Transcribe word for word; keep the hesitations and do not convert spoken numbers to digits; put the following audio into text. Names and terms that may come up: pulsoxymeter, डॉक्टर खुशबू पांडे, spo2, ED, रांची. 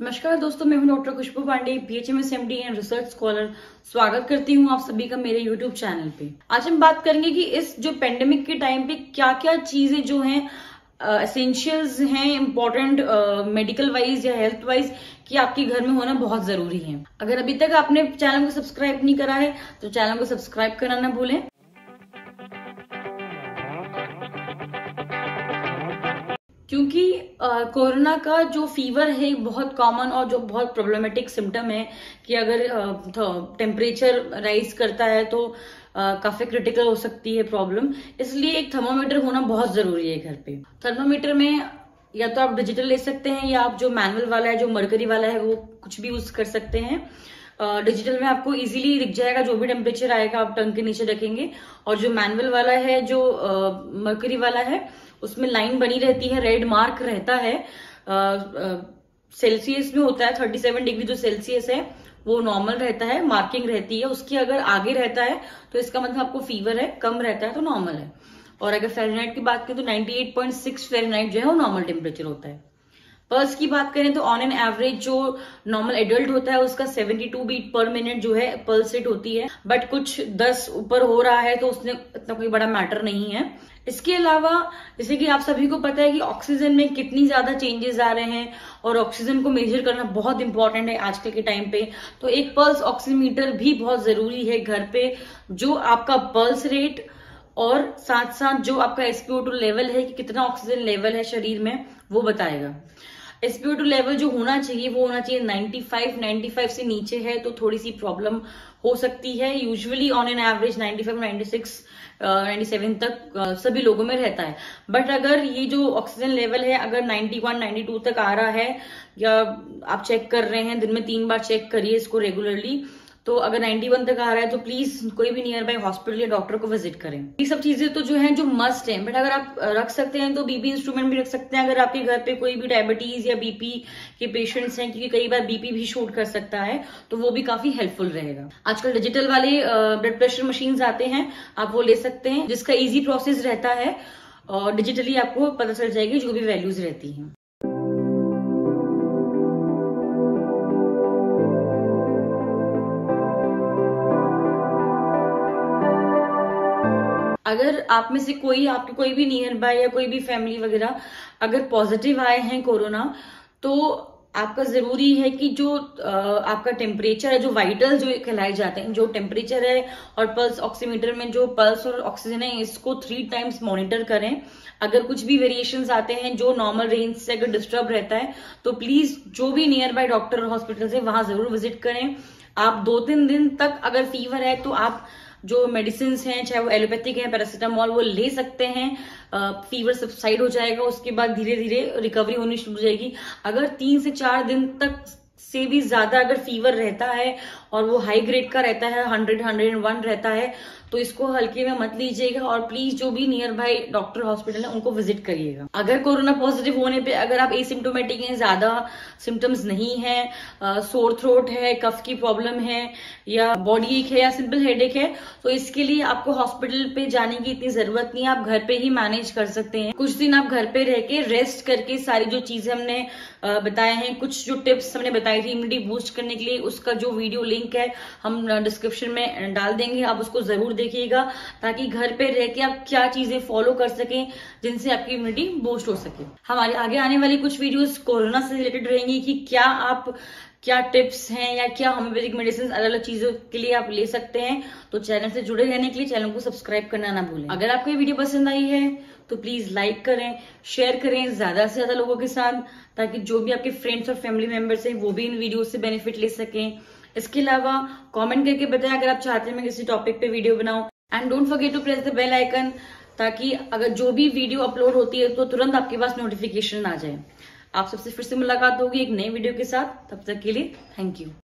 नमस्कार दोस्तों, मैं हूं डॉक्टर खुशबू पांडे, PHMS MD and research scholar. स्वागत करती हूं आप सभी का मेरे यूट्यूब चैनल पे। आज हम बात करेंगे कि इस जो पेंडेमिक के टाइम पे क्या क्या चीजें जो हैं एसेंशियल्स हैं, इम्पोर्टेंट मेडिकल वाइज या हेल्थ वाइज, कि आपके घर में होना बहुत जरूरी है। अगर अभी तक आपने चैनल को सब्सक्राइब नहीं करा है तो चैनल को सब्सक्राइब करना ना भूलें। क्योंकि कोरोना का जो फीवर है बहुत कॉमन और जो बहुत प्रॉब्लमेटिक सिम्टम है कि अगर टेम्परेचर राइज करता है तो काफी क्रिटिकल हो सकती है प्रॉब्लम। इसलिए एक थर्मोमीटर होना बहुत जरूरी है घर पे। थर्मोमीटर में या तो आप डिजिटल ले सकते हैं या आप जो मैनुअल वाला है, जो मरकरी वाला है, वो कुछ भी यूज कर सकते हैं। डिजिटल uh, में आपको इजीली दिख जाएगा, जो भी टेम्परेचर आएगा आप टंग के नीचे रखेंगे। और जो मैनुअल वाला है, जो uh, मरकरी वाला है, उसमें लाइन बनी रहती है, रेड मार्क रहता है। सेल्सियस uh, uh, में होता है सैंतीस डिग्री जो सेल्सियस है वो नॉर्मल रहता है, मार्किंग रहती है। उसके अगर आगे रहता है तो इसका मतलब आपको फीवर है, कम रहता है तो नॉर्मल है। और अगर फ़ारेनहाइट की बात करें तो अट्ठानवे पॉइंट सिक्स फ़ारेनहाइट जो है वो नॉर्मल टेम्परेचर होता है। पल्स की बात करें तो ऑन एन एवरेज जो नॉर्मल एडल्ट होता है उसका बहत्तर बीट पर मिनट जो है पल्स रेट होती है, बट कुछ दस ऊपर हो रहा है तो उसने इतना कोई बड़ा मैटर नहीं है। इसके अलावा जैसे कि आप सभी को पता है कि ऑक्सीजन में कितनी ज्यादा चेंजेस आ रहे हैं और ऑक्सीजन को मेजर करना बहुत इंपॉर्टेंट है आजकल के टाइम पे। तो एक पल्स ऑक्सीमीटर भी बहुत जरूरी है घर पे, जो आपका पल्स रेट और साथ साथ जो आपका S P O two level है कि कितना ऑक्सीजन लेवल है शरीर में वो बताएगा। S P O two level जो होना चाहिए वो होना चाहिए पचानवे पचानवे से नीचे है तो थोड़ी सी प्रॉब्लम हो सकती है। यूजुअली ऑन एन एवरेज पचानवे छियानवे सत्तानवे तक uh, सभी लोगों में रहता है। बट अगर ये जो ऑक्सीजन लेवल है अगर इक्यानवे बानवे तक आ रहा है या आप चेक कर रहे हैं, दिन में तीन बार चेक करिए इसको रेगुलरली, तो अगर इक्यानवे तक आ रहा है तो प्लीज कोई भी नियर बाय हॉस्पिटल या डॉक्टर को विजिट करें। ये सब चीजें तो जो हैं जो मस्ट हैं, बट अगर आप रख सकते हैं तो बीपी इंस्ट्रूमेंट भी रख सकते हैं अगर आपके घर पे कोई भी डायबिटीज या बीपी के पेशेंट्स हैं, क्योंकि कई बार बीपी भी शूट कर सकता है तो वो भी काफी हेल्पफुल रहेगा। आजकल डिजिटल वाले ब्लड प्रेशर मशीन आते हैं, आप वो ले सकते हैं, जिसका ईजी प्रोसेस रहता है और डिजिटली आपको पता चल जाएगी जो भी वैल्यूज रहती है। अगर आप में से कोई, आपके कोई भी नियर बाय या कोई भी फैमिली वगैरह अगर पॉजिटिव आए हैं कोरोना, तो आपका जरूरी है कि जो आपका टेम्परेचर है, जो वाइटल जो कहलाए जाते हैं, जो टेम्परेचर है और पल्स ऑक्सीमीटर में जो पल्स और ऑक्सीजन है, इसको थ्री टाइम्स मॉनिटर करें। अगर कुछ भी वेरिएशंस आते हैं जो नॉर्मल रेंज से अगर डिस्टर्ब रहता है तो प्लीज जो भी नियर बाय डॉक्टर हॉस्पिटल है वहां जरूर विजिट करें। आप दो तीन दिन तक अगर फीवर है तो आप जो मेडिसिन हैं, चाहे वो एलोपैथिक है, पैरासिटामॉल, वो ले सकते हैं। फीवर सब्साइड हो जाएगा, उसके बाद धीरे धीरे रिकवरी होनी शुरू हो जाएगी। अगर तीन से चार दिन तक से भी ज्यादा अगर फीवर रहता है और वो हाई ग्रेड का रहता है, हंड्रेड हंड्रेड एंड वन रहता है, तो इसको हल्के में मत लीजिएगा और प्लीज जो भी नियर बाय डॉक्टर हॉस्पिटल है उनको विजिट करिएगा। अगर कोरोना पॉजिटिव होने पे अगर आप एसिम्टोमेटिक हैं, ज्यादा सिम्टम्स नहीं है, सोर थ्रोट है, कफ की प्रॉब्लम है या बॉडी एक है या सिंपल हेडेक है, तो इसके लिए आपको हॉस्पिटल पे जाने की इतनी जरूरत नहीं है, आप घर पे ही मैनेज कर सकते हैं। कुछ दिन आप घर पे रह के रेस्ट करके सारी जो चीजें हमने बताए हैं, कुछ जो टिप्स हमने बताई थी इम्यूनिटी बूस्ट करने के लिए, उसका जो वीडियो लिंक है हम डिस्क्रिप्शन में डाल देंगे, आप उसको जरूर देखिएगा ताकि घर पे रह के आप क्या चीजें फॉलो कर सकें जिनसे आपकी इम्यूनिटी बूस्ट हो सके। हमारे आगे आने वाली कुछ वीडियोस कोरोना से रिलेटेड रहेंगी कि क्या आप क्या टिप्स हैं या क्या होम्योपैथिक मेडिसिन अलग अलग चीजों के लिए आप ले सकते हैं। तो चैनल से जुड़े रहने के लिए चैनल को सब्सक्राइब करना ना भूलें। अगर आपको ये वीडियो पसंद आई है तो प्लीज लाइक करें, शेयर करें ज्यादा से ज्यादा लोगों के साथ, ताकि जो भी आपके फ्रेंड्स और फैमिली मेंबर्स हैं वो भी इन वीडियो से बेनिफिट ले सकें। इसके अलावा कमेंट करके बताएं अगर आप चाहते हैं मैं किसी टॉपिक पे वीडियो बनाऊं। And don't forget to press the bell icon, ताकि अगर जो भी वीडियो अपलोड होती है तो तुरंत आपके पास नोटिफिकेशन आ जाए। आप सबसे फिर से मुलाकात होगी एक नई वीडियो के साथ, तब तक के लिए थैंक यू।